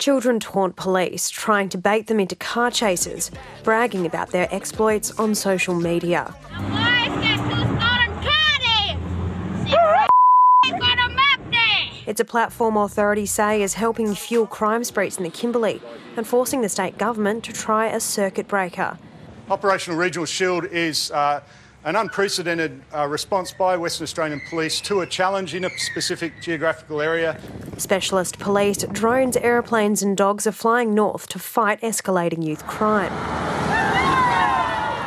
Children taunt police, trying to bait them into car chases, bragging about their exploits on social media. It's a platform authorities say is helping fuel crime sprees in the Kimberley and forcing the state government to try a circuit breaker. Operational Regional Shield is an unprecedented response by Western Australian Police to a challenge in a specific geographical area. Specialist police, drones, aeroplanes and dogs are flying north to fight escalating youth crime.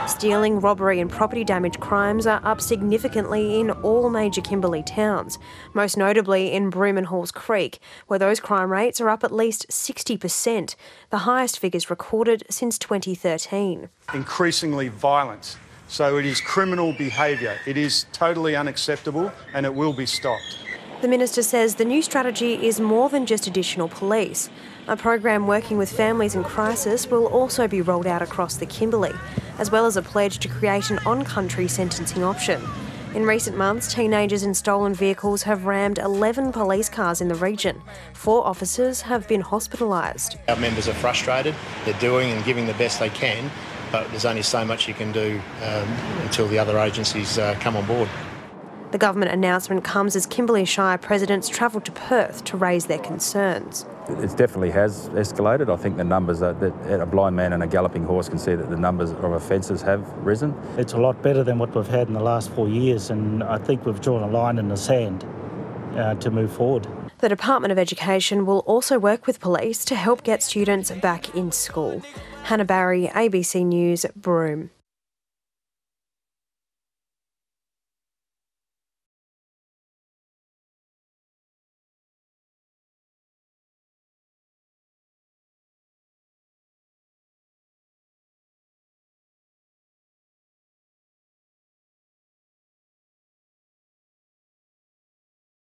Stealing, robbery and property damage crimes are up significantly in all major Kimberley towns, most notably in Broome and Halls Creek, where those crime rates are up at least 60%, the highest figures recorded since 2013. Increasingly violent. So it is criminal behaviour. It is totally unacceptable and it will be stopped. The Minister says the new strategy is more than just additional police. A program working with families in crisis will also be rolled out across the Kimberley, as well as a pledge to create an on-country sentencing option. In recent months, teenagers in stolen vehicles have rammed 11 police cars in the region. 4 officers have been hospitalised. Our members are frustrated. They're doing and giving the best they can, but there's only so much you can do until the other agencies come on board. The government announcement comes as Kimberley Shire presidents travel to Perth to raise their concerns. It definitely has escalated. I think the numbers, that a blind man and a galloping horse can see that the numbers of offences have risen. It's a lot better than what we've had in the last 4 years, and I think we've drawn a line in the sand to move forward. The Department of Education will also work with police to help get students back in school. Hannah Barry, ABC News, Broome.